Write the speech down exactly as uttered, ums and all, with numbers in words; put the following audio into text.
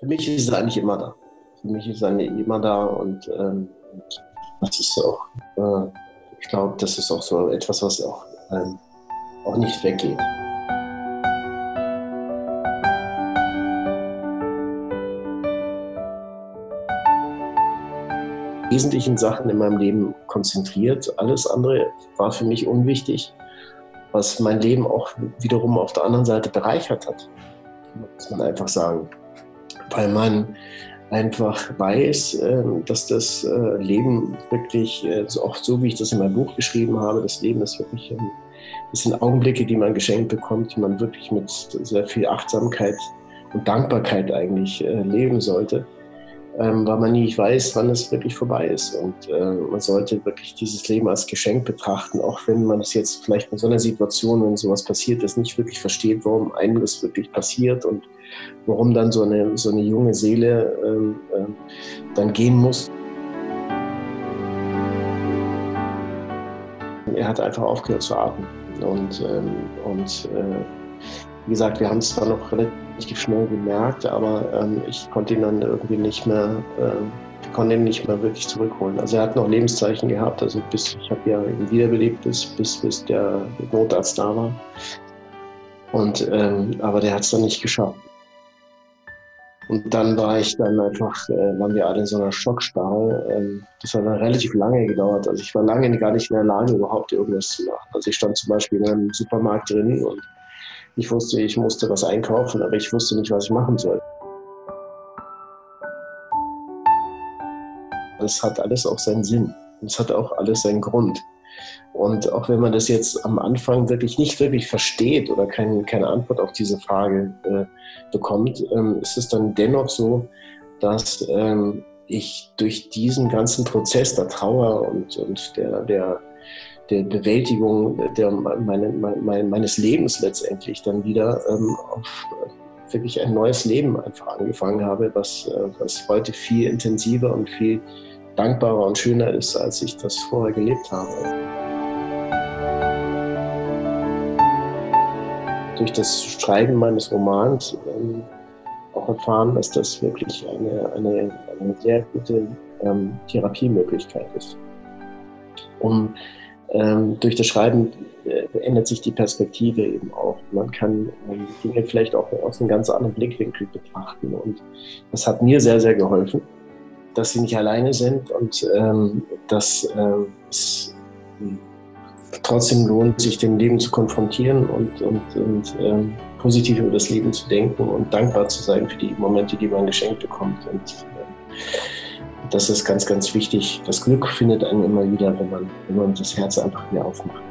für mich ist es eigentlich immer da. Für mich ist es eigentlich immer da und ähm, das ist auch, äh, ich glaube, das ist auch so etwas, was auch, ähm, auch nicht weggeht. Wesentlichen Sachen in meinem Leben konzentriert. Alles andere war für mich unwichtig, was mein Leben auch wiederum auf der anderen Seite bereichert hat, muss man einfach sagen. Weil man einfach weiß, dass das Leben wirklich, auch so wie ich das in meinem Buch geschrieben habe, das Leben ist wirklich, das sind Augenblicke, die man geschenkt bekommt, die man wirklich mit sehr viel Achtsamkeit und Dankbarkeit eigentlich leben sollte. Ähm, weil man nicht weiß, wann es wirklich vorbei ist. Und äh, man sollte wirklich dieses Leben als Geschenk betrachten, auch wenn man es jetzt vielleicht in so einer Situation, wenn sowas passiert ist, nicht wirklich versteht, warum einem das wirklich passiert und warum dann so eine, so eine junge Seele ähm, äh, dann gehen muss. Er hat einfach aufgehört zu atmen. Und, ähm, und äh, wie gesagt, wir haben es zwar noch relativ schnell gemerkt, aber ähm, ich konnte ihn dann irgendwie nicht mehr, äh, konnte ihn nicht mehr wirklich zurückholen. Also er hat noch Lebenszeichen gehabt, also bis ich habe ja ihn wiederbelebt, bis, bis, bis der Notarzt da war. Und, ähm, aber der hat es dann nicht geschafft. Und dann war ich dann einfach, äh, waren wir alle in so einer Schockstarre. Ähm, das hat dann relativ lange gedauert. Also ich war lange gar nicht in der Lage, überhaupt irgendwas zu machen. Also ich stand zum Beispiel in einem Supermarkt drin und ich wusste, ich musste was einkaufen, aber ich wusste nicht, was ich machen soll. Das hat alles auch seinen Sinn. Das hat auch alles seinen Grund. Und auch wenn man das jetzt am Anfang wirklich nicht wirklich versteht oder kein, keine Antwort auf diese Frage äh, bekommt, ähm, ist es dann dennoch so, dass ähm, ich durch diesen ganzen Prozess der Trauer und, und der, der der Bewältigung der, meine, meine, meines Lebens letztendlich dann wieder ähm, auf wirklich ein neues Leben einfach angefangen habe, was, was heute viel intensiver und viel dankbarer und schöner ist, als ich das vorher gelebt habe. Durch das Schreiben meines Romans ähm, auch erfahren, dass das wirklich eine, eine, eine sehr gute ähm, Therapiemöglichkeit ist. Um Ähm, durch das Schreiben äh, ändert sich die Perspektive eben auch. Man kann ähm, Dinge vielleicht auch aus einem ganz anderen Blickwinkel betrachten. Und das hat mir sehr, sehr geholfen, dass sie nicht alleine sind und ähm, dass äh, es äh, trotzdem lohnt, sich dem Leben zu konfrontieren und, und, und äh, positiv über das Leben zu denken und dankbar zu sein für die Momente, die man geschenkt bekommt. Und, äh, Das ist ganz, ganz wichtig. Das Glück findet einen immer wieder, wenn man, wenn man das Herz einfach wieder aufmacht.